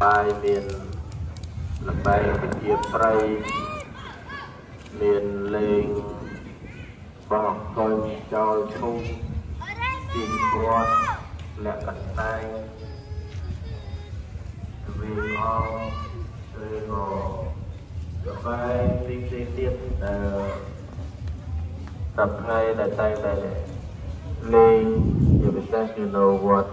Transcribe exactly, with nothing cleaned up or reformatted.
Tập ngay là tay về lên, you know what